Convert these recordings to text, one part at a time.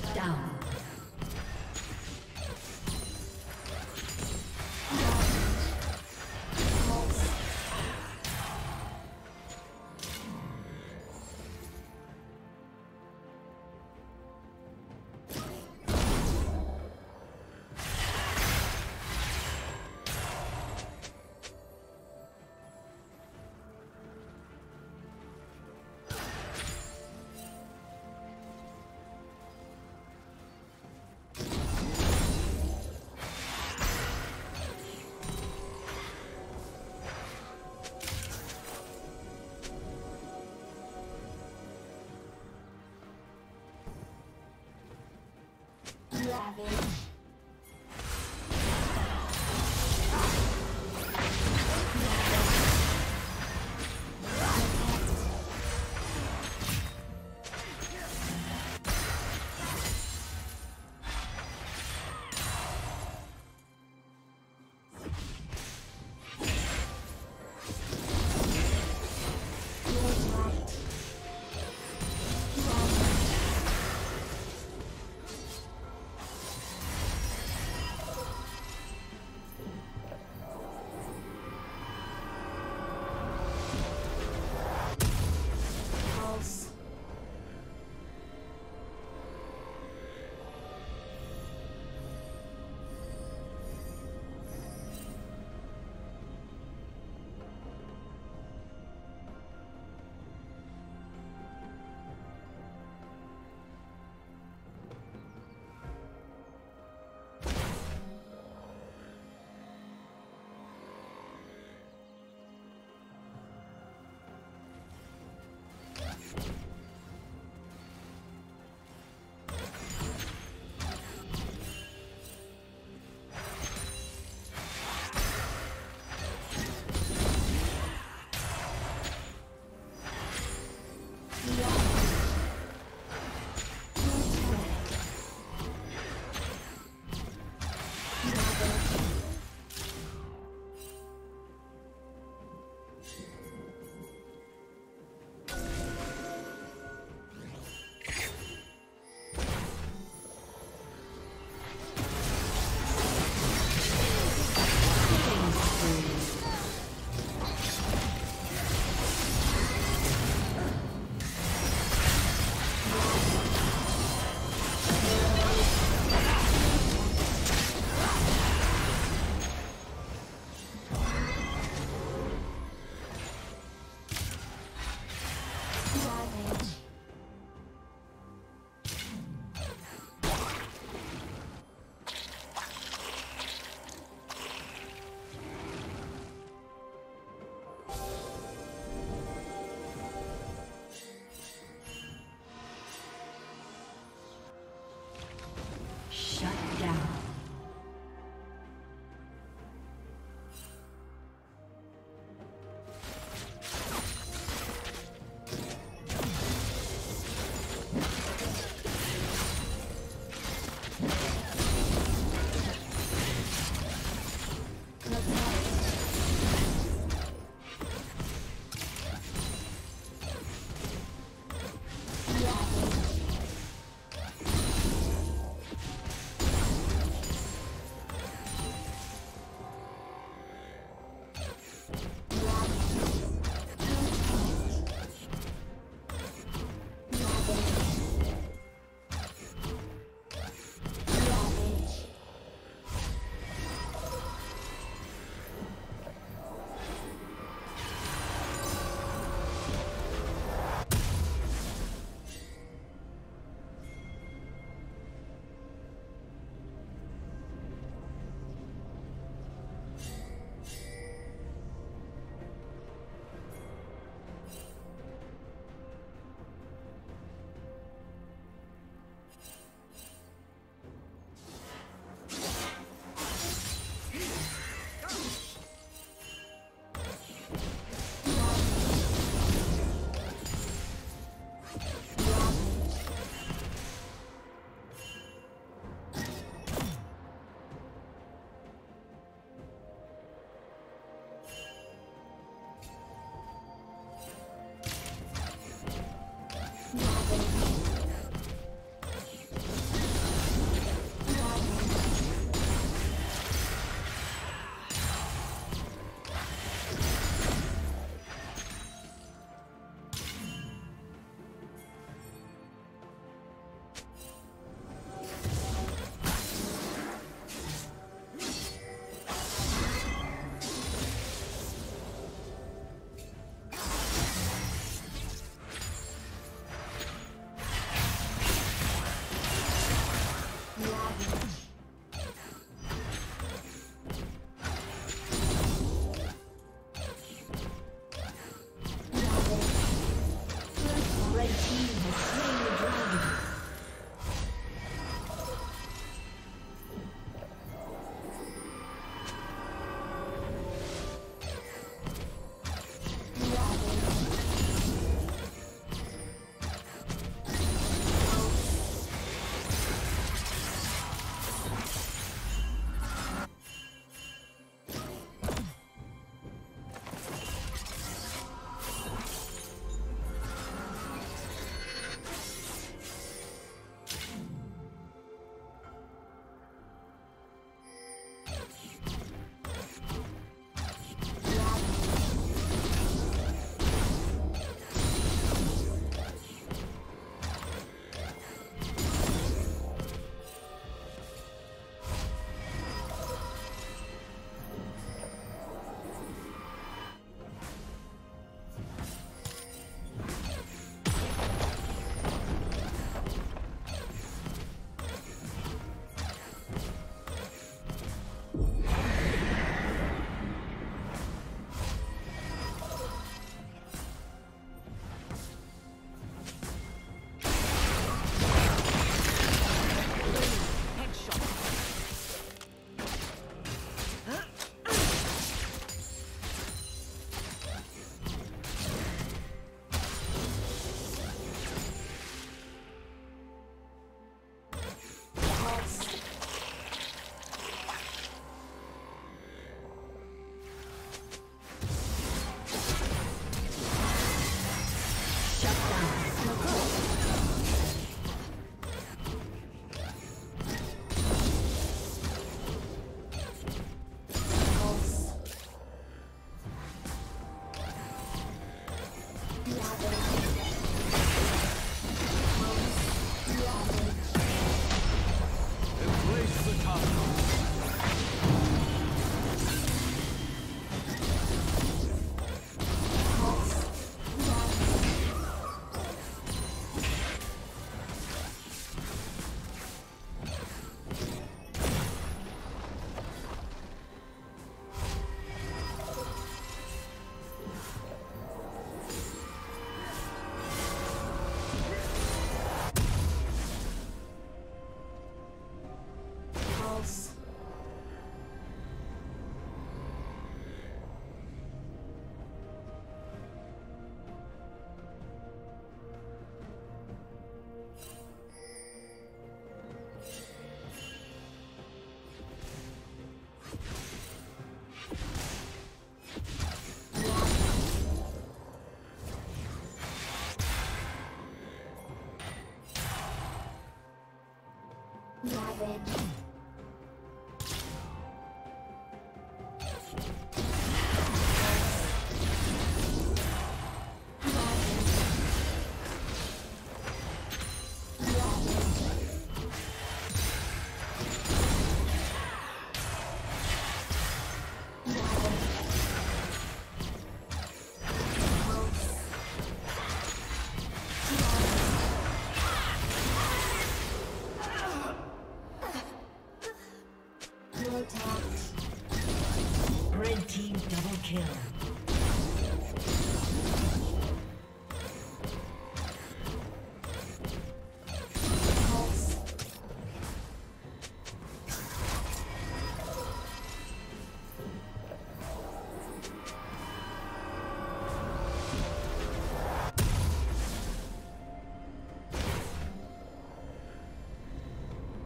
Shut down. Ravage.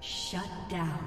Shut down.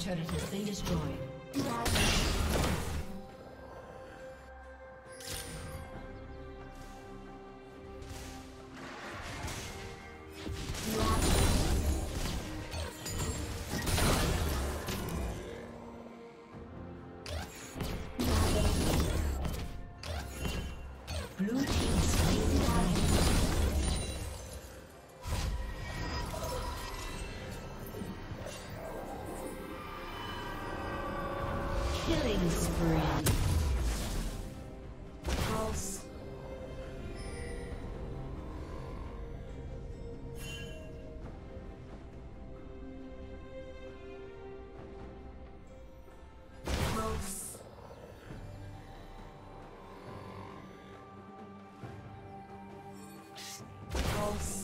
Turret has been destroyed. Blue team slain. Killing spree. Pulse. Pulse. Pulse.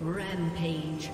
Rampage.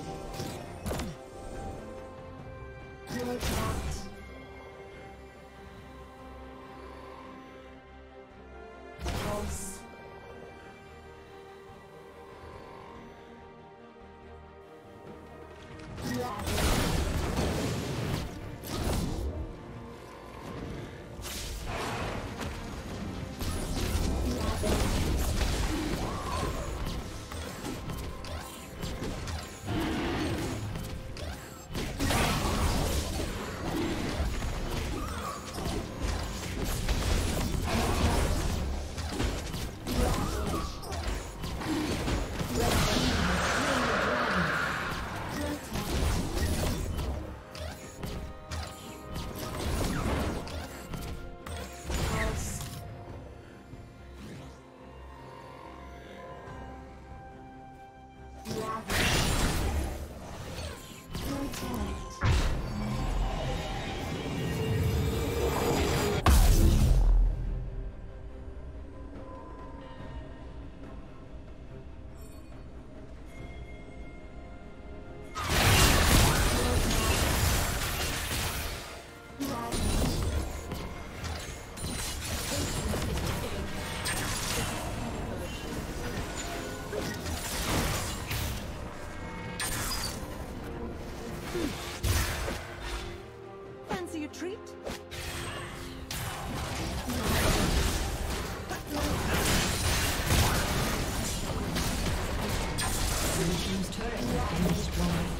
retreat? Blue team's turret has been destroyed.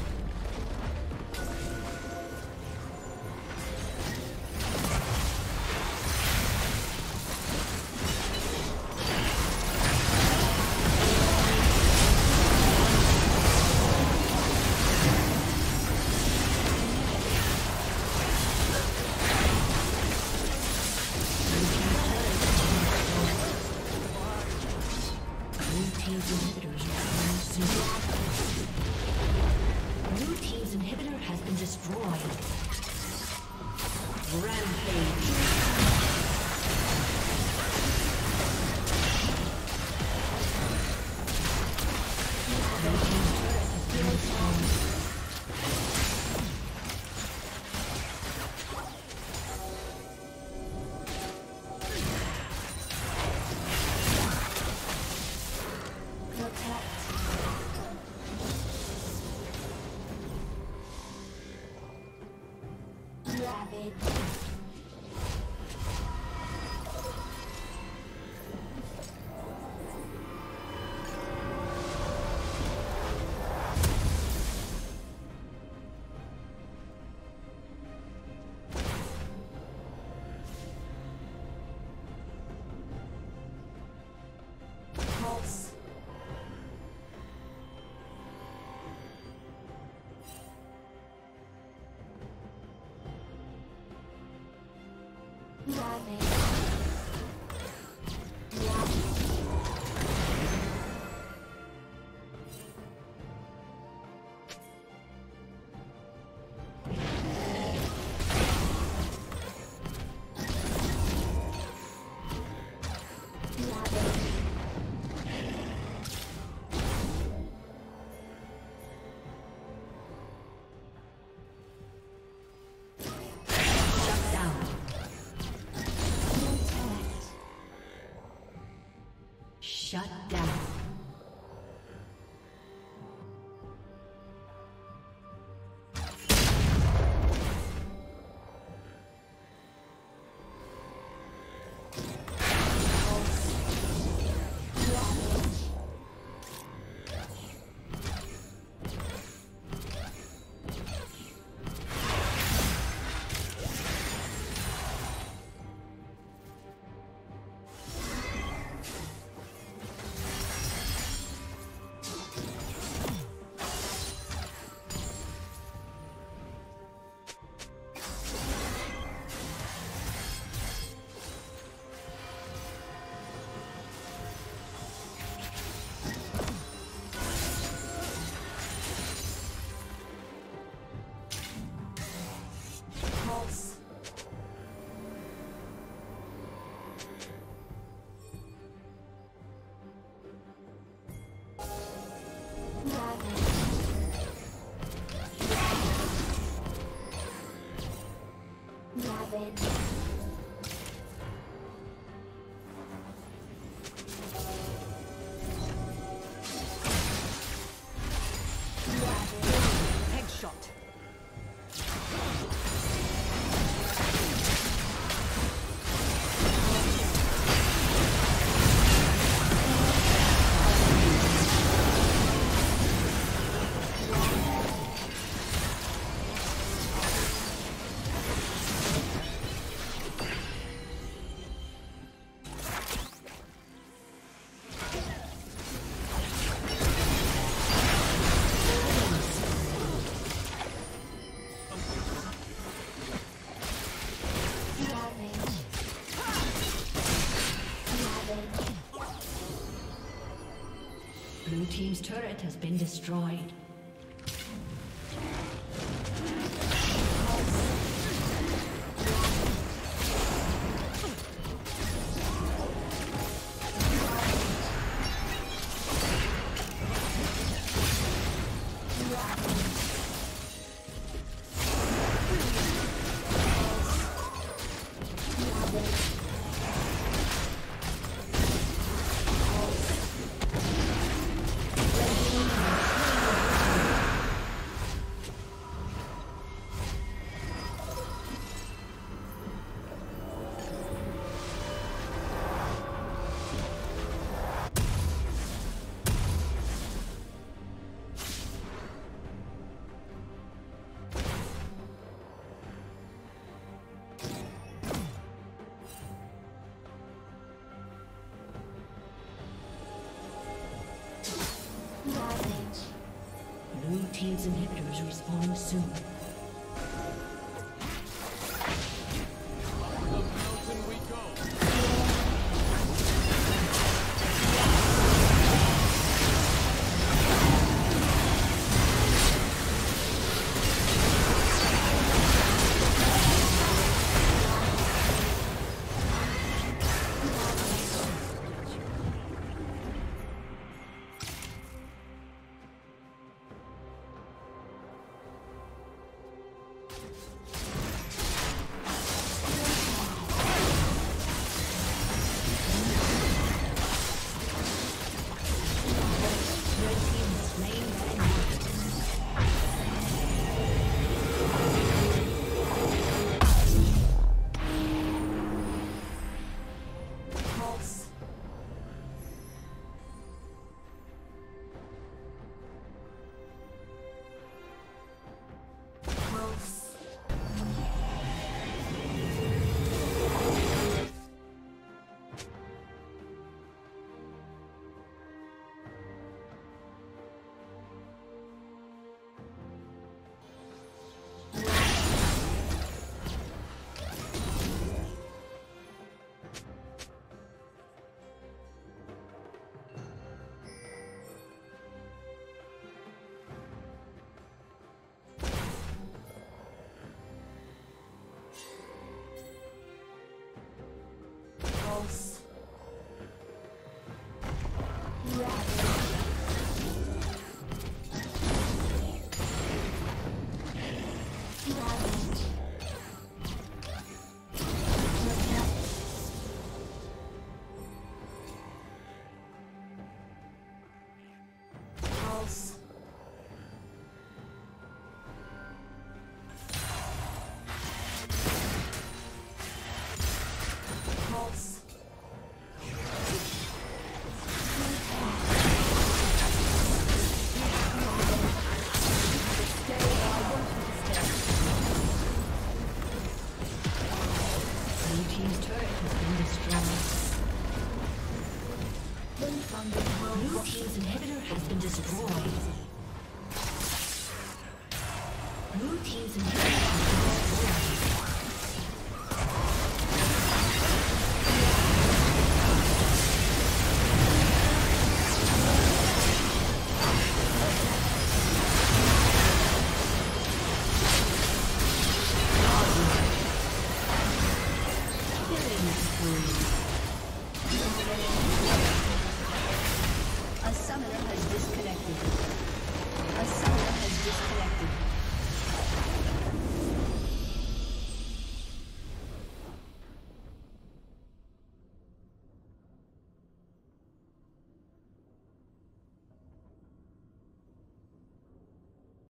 Shut down. Blue team's turret has been destroyed. Servers respawn soon. Blue team's inhibitor